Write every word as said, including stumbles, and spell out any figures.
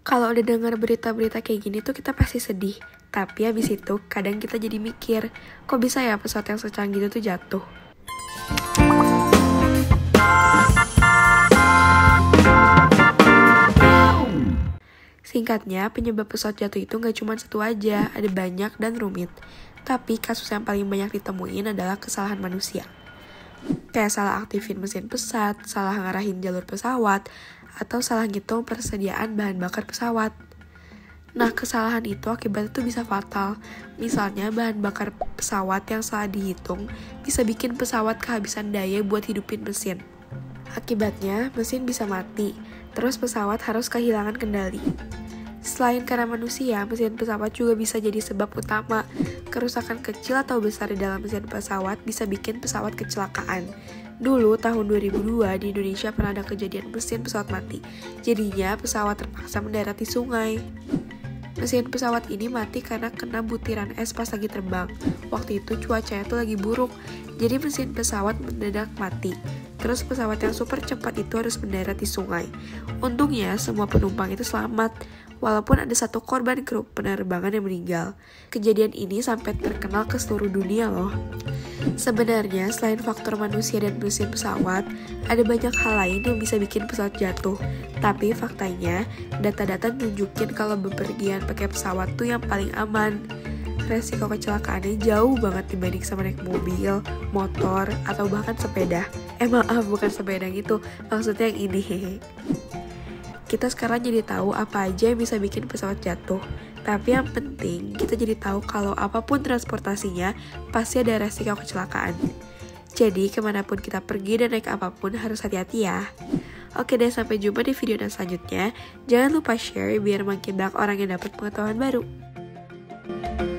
Kalau udah dengar berita-berita kayak gini tuh kita pasti sedih. Tapi abis itu kadang kita jadi mikir, kok bisa ya pesawat yang secanggih itu tuh jatuh? Singkatnya, penyebab pesawat jatuh itu nggak cuma satu aja, ada banyak dan rumit. Tapi kasus yang paling banyak ditemuin adalah kesalahan manusia. Kayak salah aktifin mesin pesawat, salah ngarahin jalur pesawat, atau salah ngitung persediaan bahan bakar pesawat. Nah, kesalahan itu akibatnya tuh bisa fatal. Misalnya, bahan bakar pesawat yang salah dihitung bisa bikin pesawat kehabisan daya buat hidupin mesin. Akibatnya, mesin bisa mati, terus pesawat harus kehilangan kendali. Selain karena manusia, mesin pesawat juga bisa jadi sebab utama. Kerusakan kecil atau besar di dalam mesin pesawat bisa bikin pesawat kecelakaan. Dulu, tahun dua ribu dua, di Indonesia pernah ada kejadian mesin pesawat mati. Jadinya, pesawat terpaksa mendarat di sungai. Mesin pesawat ini mati karena kena butiran es pas lagi terbang. Waktu itu, cuacanya tuh lagi buruk, jadi mesin pesawat mendadak mati. Terus, pesawat yang super cepat itu harus mendarat di sungai. Untungnya, semua penumpang itu selamat, walaupun ada satu korban kru penerbangan yang meninggal. Kejadian ini sampai terkenal ke seluruh dunia loh. Sebenarnya, selain faktor manusia dan mesin pesawat, ada banyak hal lain yang bisa bikin pesawat jatuh. Tapi faktanya, data-data nunjukin kalau bepergian pakai pesawat tuh yang paling aman. Resiko kecelakaannya jauh banget dibanding sama naik mobil, motor, atau bahkan sepeda. Eh maaf, bukan sepeda gitu, maksudnya yang ini hehe. Kita sekarang jadi tahu apa aja yang bisa bikin pesawat jatuh. Tapi yang penting, kita jadi tahu kalau apapun transportasinya, pasti ada resiko kecelakaan. Jadi, kemanapun kita pergi dan naik apapun, harus hati-hati ya. Oke deh, sampai jumpa di video dan selanjutnya. Jangan lupa share biar makin banyak orang yang dapat pengetahuan baru.